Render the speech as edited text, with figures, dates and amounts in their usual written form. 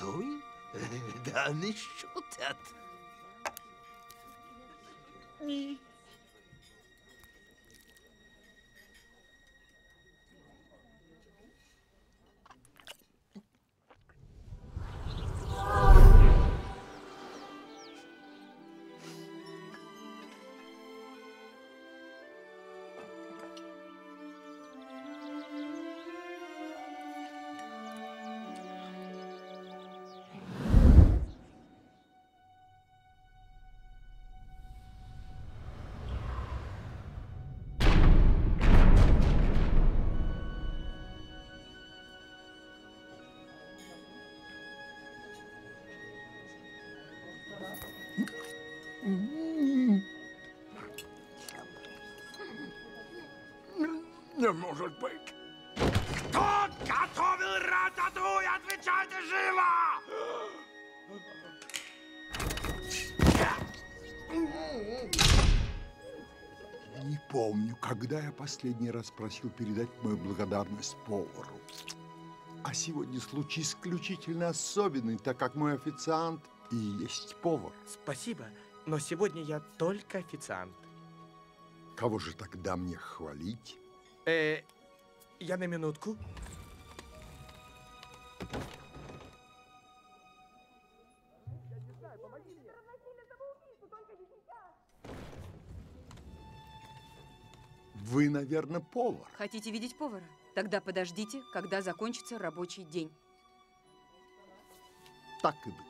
Ratatouille, да они шутят. Не может быть. Кто готовил рататуй? Отвечайте живо! Не помню, когда я последний раз просил передать мою благодарность повару. А сегодня случай исключительно особенный, так как мой официант и есть повар. Спасибо, но сегодня я только официант. Кого же тогда мне хвалить? Я на минутку. Вы, наверное, повар. Хотите видеть повара? Тогда подождите, когда закончится рабочий день. Так и быть.